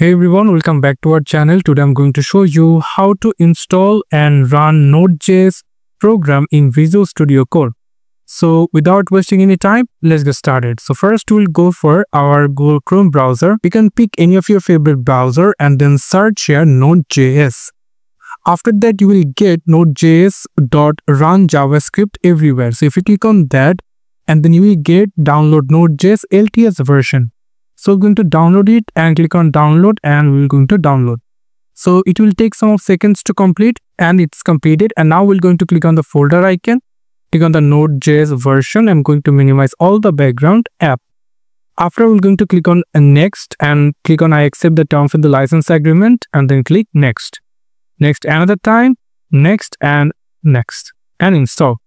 Hey everyone, welcome back to our channel. Today I'm going to show you how to install and run Node.js program in Visual Studio Code. So without wasting any time, let's get started. So first we'll go for our Google Chrome browser. You can pick any of your favorite browser and then search here Node.js. After that you will get nodejs.run JavaScript everywhere. So if you click on that and then you will get download Node.js LTS version. So we're going to download it and click on download and we're going to download. So it will take some seconds to complete and it's completed. And now we're going to click on the folder icon, click on the Node.js version. I'm going to minimize all the background app. After we're going to click on next and click on I accept the terms of the license agreement and then click next. Next another time, next and install.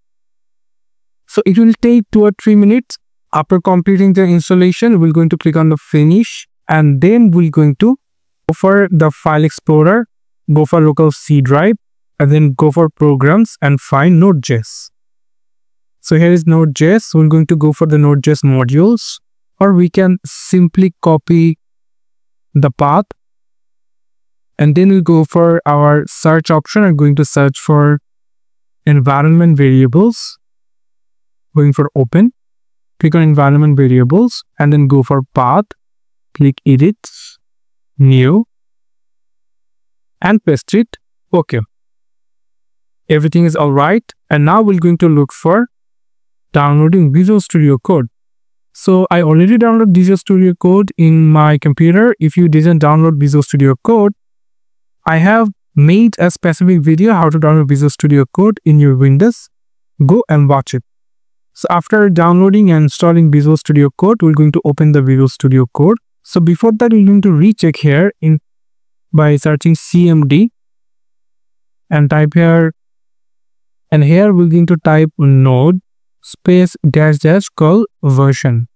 So it will take 2 or 3 minutes. After completing the installation, we're going to click on the finish and then we're going to go for the file explorer, go for local C drive and then go for programs and find Node.js. So here is Node.js. We're going to go for the Node.js modules, or we can simply copy the path and then we'll go for our search option. I'm going to search for environment variables, going for open. Click on environment variables and then go for path, click edit, new and paste it. Okay, everything is all right. And now we're going to look for downloading Visual Studio Code. So I already downloaded Visual Studio Code in my computer. If you didn't download Visual Studio Code, I have made a specific video how to download Visual Studio Code in your Windows. Go and watch it. So after downloading and installing Visual Studio Code, we're going to open the Visual Studio Code. So before that, we're going to recheck here by searching CMD and type here. And here we're going to type node space dash dash call version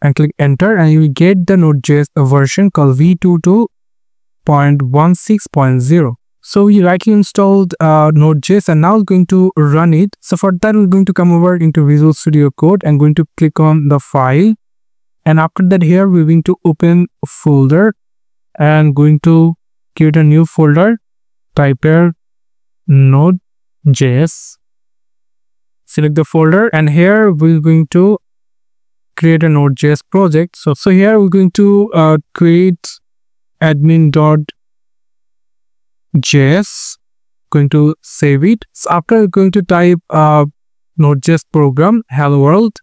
and click enter and you will get the Node.js version called v22.16.0. So we rightly installed Node.js and now we're going to run it. So for that, we're going to come over into Visual Studio Code and going to click on the file. And after that here, we're going to open a folder and going to create a new folder. Type here Node.js. Select the folder and here we're going to create a Node.js project. So here we're going to create admin.js, going to save it. So after we're going to type Node.js program hello world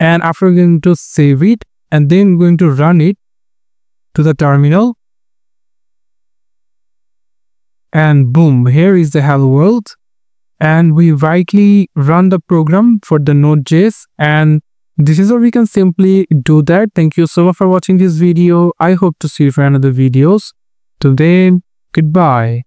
and after we're going to save it and then we're going to run it to the terminal and boom, here is the hello world and we rightly run the program for the Node.js and this is how we can simply do that. Thank you so much for watching this video. I hope to see you for another videos. Till then, goodbye.